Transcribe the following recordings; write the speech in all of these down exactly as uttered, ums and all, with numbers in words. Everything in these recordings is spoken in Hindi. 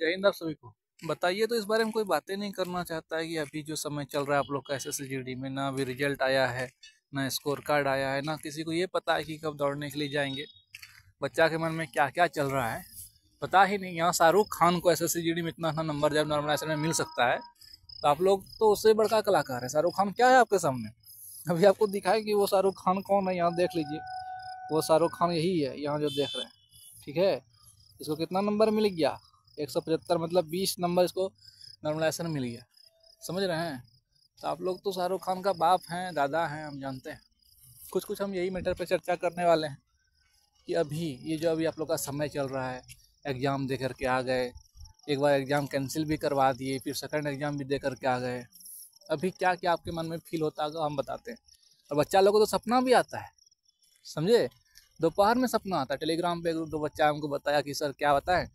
जय हिंद आप सभी को। बताइए तो इस बारे में कोई बातें नहीं करना चाहता है कि अभी जो समय चल रहा है आप लोग का S S C G D में, ना अभी रिजल्ट आया है, ना स्कोर कार्ड आया है, ना किसी को ये पता है कि कब दौड़ने के लिए जाएंगे। बच्चा के मन में क्या क्या चल रहा है पता ही नहीं। यहाँ शाहरुख खान को S S C G D में इतना इतना नंबर जब नॉर्मलाइजेशन में मिल सकता है तो आप लोग तो उससे बड़का कलाकार है। शाहरुख खान क्या है आपके सामने? अभी आपको दिखाए कि वो शाहरुख खान कौन है। यहाँ देख लीजिए, वो शाहरुख खान यही है यहाँ जो देख रहे हैं। ठीक है, इसको कितना नंबर मिल गया? एक सौ पचहत्तर, मतलब बीस नंबर इसको नॉर्मलाइजेशन मिल गया। समझ रहे हैं? तो आप लोग तो शाहरुख खान का बाप हैं, दादा हैं, हम जानते हैं। कुछ कुछ हम यही मैटर पे चर्चा करने वाले हैं कि अभी ये जो अभी आप लोग का समय चल रहा है, एग्ज़ाम दे कर के आ गए, एक बार एग्ज़ाम कैंसिल भी करवा दिए, फिर सेकंड एग्ज़ाम भी दे कर के आ गए। अभी क्या क्या आपके मन में फील होता है हम बताते हैं। और बच्चा लोगों को तो सपना भी आता है, समझे, दोपहर में सपना आता है। टेलीग्राम पर ग्रुप दो बच्चा हमको बताया कि सर क्या बताएं,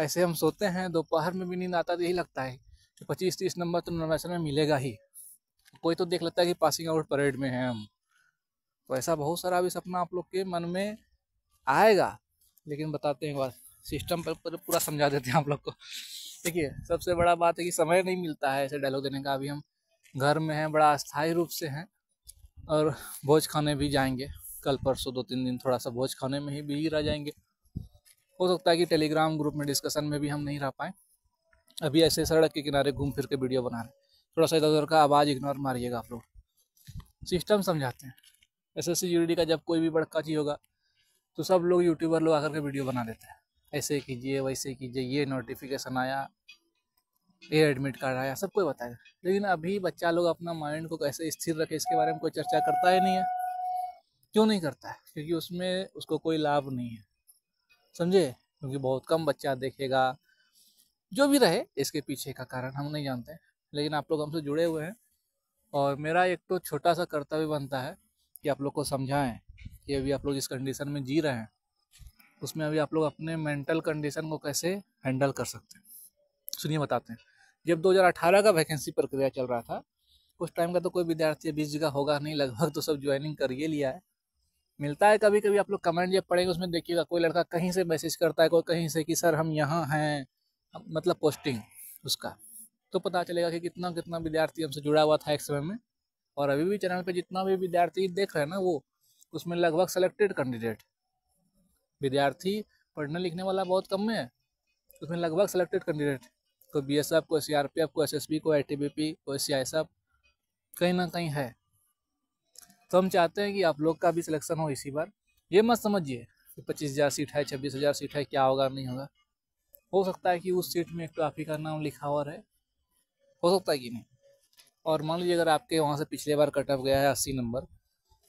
ऐसे हम सोते हैं दोपहर में भी नींद आता है। यही लगता है कि पच्चीस तीस नंबर तो नॉर्मलाइजेशन में मिलेगा ही। कोई तो देख लेता है कि पासिंग आउट परेड में हैं हम। तो ऐसा बहुत सारा भी सपना आप लोग के मन में आएगा, लेकिन बताते हैं एक बार सिस्टम पर, पर पूरा समझा देते हैं आप लोग को। देखिए, सबसे बड़ा बात है कि समय नहीं मिलता है ऐसे डायलॉग देने का। अभी हम घर में हैं, बड़ा अस्थायी रूप से हैं, और भोज खाने भी जाएंगे कल परसों। दो तीन दिन थोड़ा सा भोज खाने में ही बिजी रह जाएंगे। हो सकता है कि टेलीग्राम ग्रुप में डिस्कशन में भी हम नहीं रह पाएँ। अभी ऐसे सड़क के किनारे घूम फिर के वीडियो बना रहे हैं। थोड़ा सा इधर उधर का आवाज़ इग्नोर मारिएगा आप लोग। सिस्टम समझाते हैं। एसएससी जीडी का जब कोई भी बड़का चीज़ होगा तो सब लोग यूट्यूबर लोग आकर के वीडियो बना देते हैं, ऐसे कीजिए वैसे कीजिए, ये नोटिफिकेशन आया, ये एडमिट कार्ड आया, सब कोई बताएगा। लेकिन अभी बच्चा लोग अपना माइंड को कैसे स्थिर रखे इसके बारे में कोई चर्चा करता ही नहीं है। क्यों नहीं करता है? क्योंकि उसमें उसको कोई लाभ नहीं है, समझे, क्योंकि बहुत कम बच्चा देखेगा। जो भी रहे इसके पीछे का कारण हम नहीं जानते, लेकिन आप लोग हमसे जुड़े हुए हैं और मेरा एक तो छोटा सा कर्तव्य बनता है कि आप लोग को समझाएं कि अभी आप लोग जिस कंडीशन में जी रहे हैं उसमें अभी आप लोग अपने मेंटल कंडीशन को कैसे हैंडल कर सकते हैं। सुनिए बताते हैं। जब दो हज़ार अठारह का वैकेंसी प्रक्रिया चल रहा था उस टाइम का तो कोई विद्यार्थी बीस जगह होगा नहीं, लगभग तो सब ज्वाइनिंग कर ही लिया है। मिलता है कभी कभी, आप लोग कमेंट जब पढ़ेंगे उसमें देखिएगा कोई लड़का कहीं से मैसेज करता है, कोई कहीं से कि सर हम यहाँ हैं, मतलब पोस्टिंग उसका, तो पता चलेगा कि कितना कितना विद्यार्थी हमसे जुड़ा हुआ था एक समय में। और अभी भी चैनल पे जितना भी विद्यार्थी देख रहे हैं ना, वो उसमें लगभग सेलेक्टेड कैंडिडेट विद्यार्थी, पढ़ने लिखने वाला बहुत कम है, उसमें लगभग सेलेक्टेड कैंडिडेट, कोई बी एस एफ, कोई सी आर पी एफ, कोई एस एस बी, कोई आई टी बी पी, कोई सी आई एस एफ, कहीं ना कहीं है। तो हम चाहते हैं कि आप लोग का भी सिलेक्शन हो इसी बार। ये मत समझिए कि पच्चीस हज़ार सीट है, छब्बीस हज़ार सीट है, क्या होगा नहीं होगा। हो सकता है कि उस सीट में एक तो आप ही का नाम लिखा हुआ रहे, हो सकता है कि नहीं। और मान लीजिए अगर आपके वहाँ से पिछले बार कट ऑफ गया है अस्सी नंबर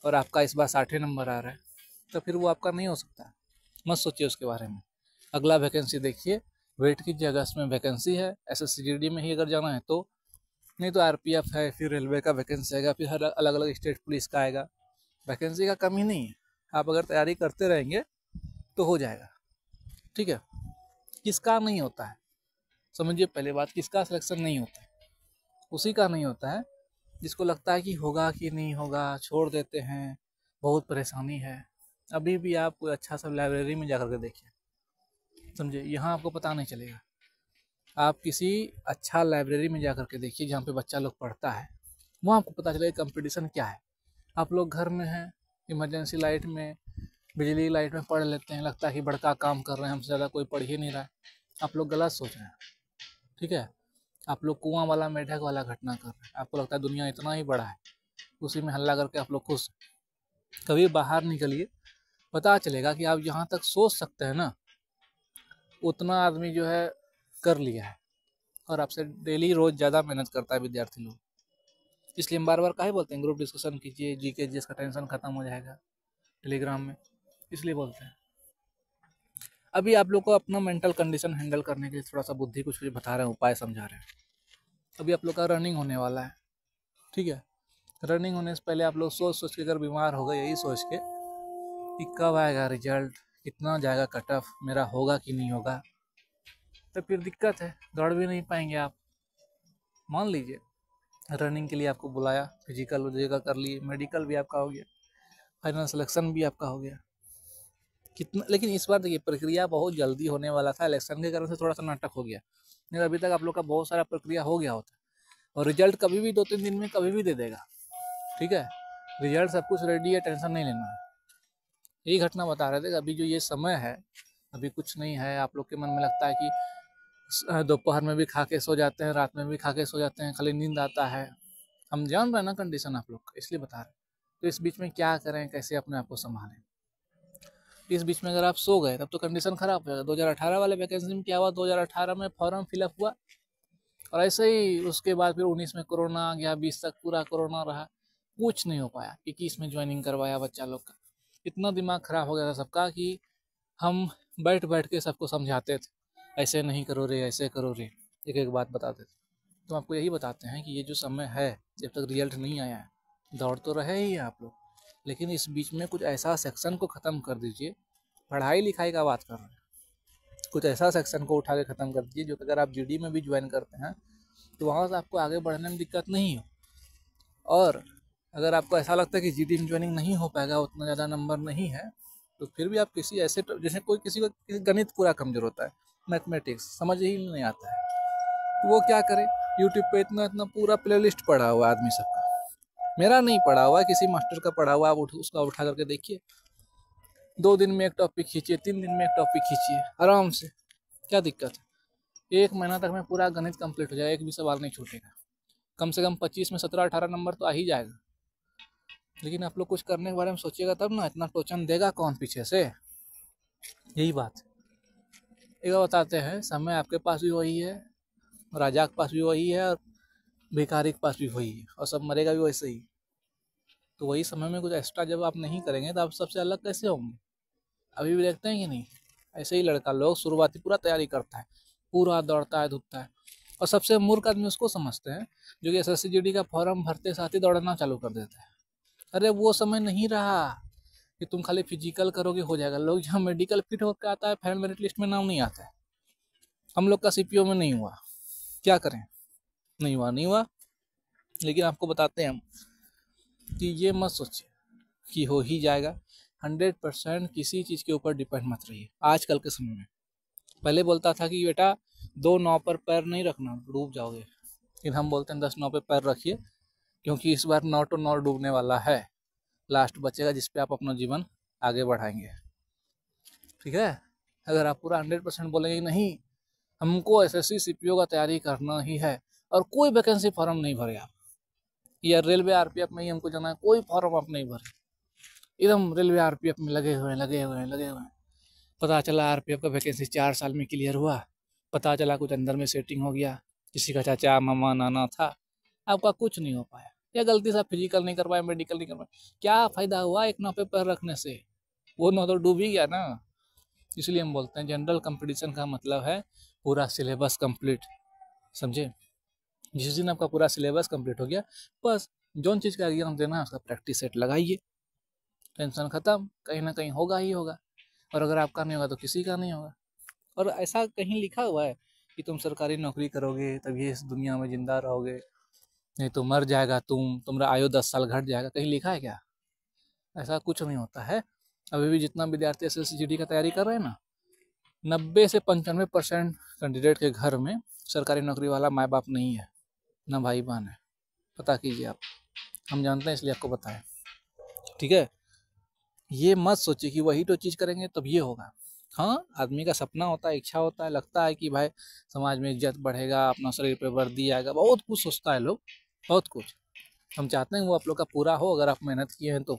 और आपका इस बार साठ नंबर आ रहा है, तो फिर वो आपका नहीं हो सकता। मत सोचिए उसके बारे में। अगला वैकेंसी देखिए, वेट कीजिए, अगस्त में वैकेंसी है। S S C G D में ही अगर जाना है तो, नहीं तो आरपीएफ है, फिर रेलवे का वैकेंसी आएगा, फिर हर अलग अलग स्टेट पुलिस का आएगा। वैकेंसी का कमी नहीं है, आप अगर तैयारी करते रहेंगे तो हो जाएगा। ठीक है, किसका नहीं होता है समझिए, पहले बात किसका सिलेक्शन नहीं होता है? उसी का नहीं होता है जिसको लगता है कि होगा कि नहीं होगा, छोड़ देते हैं, बहुत परेशानी है। अभी भी आप कोई अच्छा सा लाइब्रेरी में जा कर के देखिए, समझिए, यहाँ आपको पता नहीं चलेगा। आप किसी अच्छा लाइब्रेरी में जा कर के देखिए जहाँ पे बच्चा लोग पढ़ता है, वहाँ आपको पता चलेगा कंपटीशन क्या है। आप लोग घर में हैं, इमरजेंसी लाइट में, बिजली लाइट में पढ़ लेते हैं, लगता है कि बड़का काम कर रहे हैं, हमसे ज़्यादा कोई पढ़ ही नहीं रहा है। आप लोग गलत सोच रहे हैं। ठीक है, आप लोग कुआँ वाला मेढक वाला घटना कर रहे हैं। आपको लगता है दुनिया इतना ही बड़ा है, उसी में हल्ला करके आप लोग खुश। कभी बाहर निकलिए, पता चलेगा कि आप जहाँ तक सोच सकते हैं ना उतना आदमी जो है कर लिया है, और आपसे डेली रोज़ ज़्यादा मेहनत करता है विद्यार्थी लोग। इसलिए हम बार बार काहे बोलते हैं ग्रुप डिस्कशन कीजिए, जी के जिसका टेंशन खत्म हो जाएगा टेलीग्राम में, इसलिए बोलते हैं। अभी आप लोग को अपना मेंटल कंडीशन हैंडल करने के लिए थोड़ा सा बुद्धि कुछ कुछ बता रहे हैं, उपाय समझा रहे हैं। अभी आप लोग का रनिंग होने वाला है। ठीक है, रनिंग होने से पहले आप लोग सोच सोच के अगर बीमार हो गए यही सोच के कि कब आएगा रिजल्ट, कितना जाएगा कट ऑफ, मेरा होगा कि नहीं होगा, तो फिर दिक्कत है, दौड़ भी नहीं पाएंगे आप। मान लीजिए रनिंग के लिए आपको बुलाया, फिजिकल वगैरह कर लिए, मेडिकल भी आपका हो गया, फाइनल सिलेक्शन भी आपका हो गया, कितना। लेकिन इस बार देखिए प्रक्रिया बहुत जल्दी होने वाला था, इलेक्शन के कारण से थोड़ा सा नाटक हो गया, नहीं अभी तक आप लोग का बहुत सारा प्रक्रिया हो गया होता और रिजल्ट कभी भी दो तीन दिन में कभी भी दे देगा। ठीक है, रिजल्ट सब कुछ रेडी है, टेंशन नहीं लेना है। यही घटना बता रहे थे कि अभी जो ये समय है अभी कुछ नहीं है। आप लोग के मन में लगता है कि दोपहर में भी खा के सो जाते हैं, रात में भी खा के सो जाते हैं, खाली नींद आता है। हम जान रहे ना कंडीशन आप लोग का, इसलिए बता रहे। तो इस बीच में क्या करें, कैसे अपने आप को संभालें। इस बीच में अगर आप सो गए तब तो कंडीशन खराब हो जाएगा। दो हज़ार अठारह वाले वैकेंसी में क्या हुआ, दो हज़ार अठारह में फॉर्म फिलअप हुआ और ऐसे ही उसके बाद फिर उन्नीस में कोरोना आ गया, बीस तक पूरा कोरोना रहा, कुछ नहीं हो पाया। इक्कीस में ज्वाइनिंग करवाया बच्चा लोग का। इतना दिमाग ख़राब हो गया था सबका कि हम बैठ बैठ के सबको समझाते थे, ऐसे नहीं करो रे, ऐसे करो रे, एक एक बात बताते थे। तो आपको यही बताते हैं कि ये जो समय है जब तक रिजल्ट नहीं आया है, दौड़ तो रहे ही आप लोग, लेकिन इस बीच में कुछ ऐसा सेक्शन को ख़त्म कर दीजिए। पढ़ाई लिखाई का बात कर रहे हैं, कुछ ऐसा सेक्शन को उठा के ख़त्म कर दीजिए जो कि अगर आप जी डी में भी ज्वाइन करते हैं तो वहाँ से आपको आगे बढ़ने में दिक्कत नहीं हो। और अगर आपको ऐसा लगता है कि जी डी में ज्वाइनिंग नहीं हो पाएगा, उतना ज़्यादा नंबर नहीं है, तो फिर भी आप किसी ऐसे, जैसे कोई किसी को किसी गणित पूरा कमज़ोर होता है, मैथमेटिक्स समझ ही नहीं आता है, तो वो क्या करे, यूट्यूब पे इतना इतना पूरा प्ले लिस्ट पड़ा हुआ आदमी सबका, मेरा नहीं पड़ा हुआ, किसी मास्टर का पड़ा हुआ, आप उठ उसका उठा करके देखिए। दो दिन में एक टॉपिक खींचिए, तीन दिन में एक टॉपिक खींचिए, आराम से, क्या दिक्कत है। एक महीना तक में पूरा गणित कंप्लीट हो जाएगा, एक भी सवाल नहीं छूटेगा। कम से कम पच्चीस में सत्रह अठारह नंबर तो आ ही जाएगा। लेकिन आप लोग कुछ करने के बारे में सोचिएगा तब ना, इतना टोचन देगा कौन पीछे से। यही बात एक बताते हैं, समय आपके पास भी वही है, राजा के पास भी वही है और भिखारी के पास भी वही है, और सब मरेगा भी वैसे ही। तो वही समय में कुछ एक्स्ट्रा जब आप नहीं करेंगे तो आप सबसे अलग कैसे होंगे। अभी भी देखते हैं कि नहीं, ऐसे ही लड़का लोग शुरुआती पूरा तैयारी करता है, पूरा दौड़ता है धूपता है, और सबसे मूर्ख आदमी उसको समझते हैं जो कि S S C G D का फॉर्म भरते साथ ही दौड़ना चालू कर देता है। अरे वो समय नहीं रहा कि तुम खाली फिजिकल करोगे हो जाएगा। लोग जहाँ मेडिकल फिट होकर आता है, फाइनल मेरिट लिस्ट में नाम नहीं आता है। हम लोग का सी पी ओ में नहीं हुआ, क्या करें, नहीं हुआ नहीं हुआ लेकिन आपको बताते हैं हम कि ये मत सोचिए कि हो ही जाएगा। हंड्रेड परसेंट किसी चीज़ के ऊपर डिपेंड मत रहिए। आजकल के समय में पहले बोलता था कि बेटा दो नौ पर पैर नहीं रखना, डूब जाओगे, लेकिन हम बोलते हैं दस नौ पर पैर रखिए, क्योंकि इस बार नौ टू नौ डूबने वाला है, लास्ट बचेगा जिस पे आप अपना जीवन आगे बढ़ाएंगे। ठीक है, अगर आप पूरा हंड्रेड परसेंट बोलेंगे नहीं हमको S S C C P O का तैयारी करना ही है और कोई वैकेंसी फॉर्म नहीं भरे आप, या रेलवे आर पी एफ में ही हमको जाना है, कोई फॉर्म आप नहीं भरे, एकदम रेलवे आरपीएफ में लगे हुए हैं लगे हुए हैं लगे हुए हैं। पता चला आरपीएफ का वैकेंसी चार साल में क्लियर हुआ, पता चला कुछ अंदर में सेटिंग हो गया, किसी का चाचा मामा नाना था, आपका कुछ नहीं हो पाया, या गलती से आप फिजिकल नहीं कर पाए, मेडिकल नहीं कर पाए, क्या फ़ायदा हुआ एक नौ पे पैर रखने से, वो नौ तो डूब ही गया ना। इसलिए हम बोलते हैं जनरल कंपटीशन का मतलब है पूरा सिलेबस कम्प्लीट, समझे। जिस दिन आपका पूरा सिलेबस कम्प्लीट हो गया, बस जो चीज़ का एग्जाम देना है उसका प्रैक्टिस सेट लगाइए, टेंशन ख़त्म, कहीं ना कहीं होगा ही होगा, और अगर आपका नहीं होगा तो किसी का नहीं होगा। और ऐसा कहीं लिखा हुआ है कि तुम सरकारी नौकरी करोगे तभी इस दुनिया में ज़िंदा रहोगे, नहीं तो मर जाएगा तुम, तुम्हारा आयु दस साल घट जाएगा, कहीं लिखा है क्या? ऐसा कुछ नहीं होता है। अभी भी जितना विद्यार्थी S S C G D का तैयारी कर रहे हैं ना, नब्बे से पंचानवे परसेंट कैंडिडेट के घर में सरकारी नौकरी वाला माँ बाप नहीं है, ना भाई बहन है, पता कीजिए आप, हम जानते हैं इसलिए आपको बताएं। ठीक है, ये मत सोचिए कि वही तो चीज़ करेंगे तब ये होगा। हाँ, आदमी का सपना होता है, इच्छा होता है, लगता है कि भाई समाज में इज्जत बढ़ेगा, अपना शरीर पे वर्दी आएगा, बहुत कुछ सोचता है लोग, बहुत कुछ। हम चाहते हैं वो आप लोग का पूरा हो अगर आप मेहनत किए हैं तो,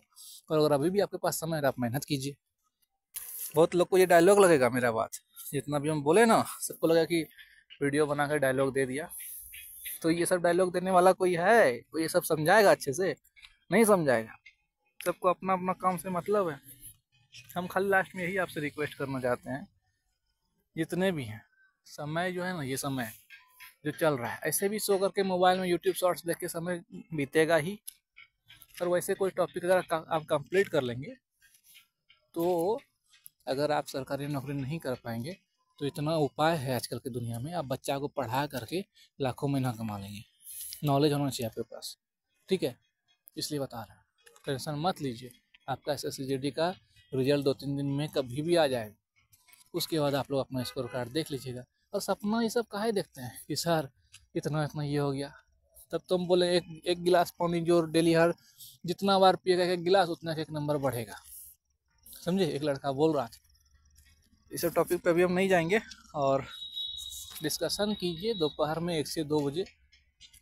और अगर अभी भी आपके पास समय है आप मेहनत कीजिए। बहुत लोग को ये डायलॉग लगेगा मेरा बात, जितना भी हम बोले ना सबको लगेगा कि वीडियो बना कर डायलॉग दे दिया। तो ये सब डायलॉग देने वाला कोई है? कोई ये सब समझाएगा अच्छे से? नहीं समझाएगा। सबको अपना अपना काम से मतलब है। हम खाली लास्ट में यही आपसे रिक्वेस्ट करना चाहते हैं, जितने भी हैं, समय जो है ना, ये समय जो चल रहा है, ऐसे भी सो करके मोबाइल में यूट्यूब शॉर्ट्स देख के समय बीतेगा ही। और वैसे कोई टॉपिक अगर आप कंप्लीट कर लेंगे तो अगर आप सरकारी नौकरी नहीं कर पाएंगे तो इतना उपाय है आजकल की दुनिया में, आप बच्चा को पढ़ा करके लाखों में ना कमा लेंगे। नॉलेज होना चाहिए आपके पास, ठीक है, इसलिए बता रहे हैं। टेंशन मत लीजिए, आपका S S C G D का रिजल्ट दो तीन दिन में कभी भी आ जाए। उसके बाद आप लोग अपना स्कोर कार्ड देख लीजिएगा। और सपना ये सब काहे देखते हैं कि सर इतना इतना ये हो गया, तब तुम बोले एक एक गिलास पानी जो डेली हर जितना बार पिएगा एक गिलास उतना एक नंबर बढ़ेगा, समझे। एक लड़का बोल रहा था। इस सब टॉपिक पे भी हम नहीं जाएंगे और डिस्कशन कीजिए दोपहर में एक से दो बजे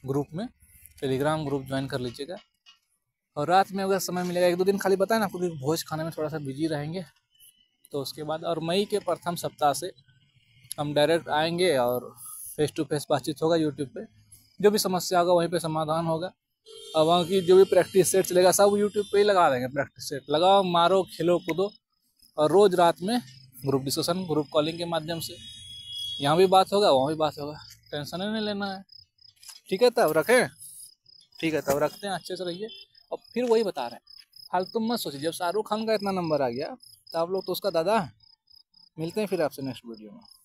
ग्रुप में, टेलीग्राम ग्रुप ज्वाइन कर लीजिएगा। और रात में अगर समय मिलेगा एक दो दिन खाली बताएं ना आपको कि भोज खाने में थोड़ा सा बिजी रहेंगे, तो उसके बाद और मई के प्रथम सप्ताह से हम डायरेक्ट आएंगे और फेस टू फेस बातचीत होगा। यूट्यूब पे जो भी समस्या होगा वहीं पे समाधान होगा। और वहाँ की जो भी प्रैक्टिस सेट चलेगा सब यूट्यूब पे ही लगा देंगे। प्रैक्टिस सेट लगाओ, मारो, खेलो, कूदो। और रोज़ रात में ग्रुप डिस्कशन, ग्रुप कॉलिंग के माध्यम से यहाँ भी बात होगा, वहाँ भी बात होगा। टेंशन ही नहीं लेना है, ठीक है। तब रखें, ठीक है, तब रखते हैं। अच्छे से रहिए। और फिर वही बता रहे हैं, फालतू मत सोचिए। जब शाहरुख खान का इतना नंबर आ गया तो आप लोग तो उसका दादा है। मिलते हैं फिर आपसे नेक्स्ट वीडियो में।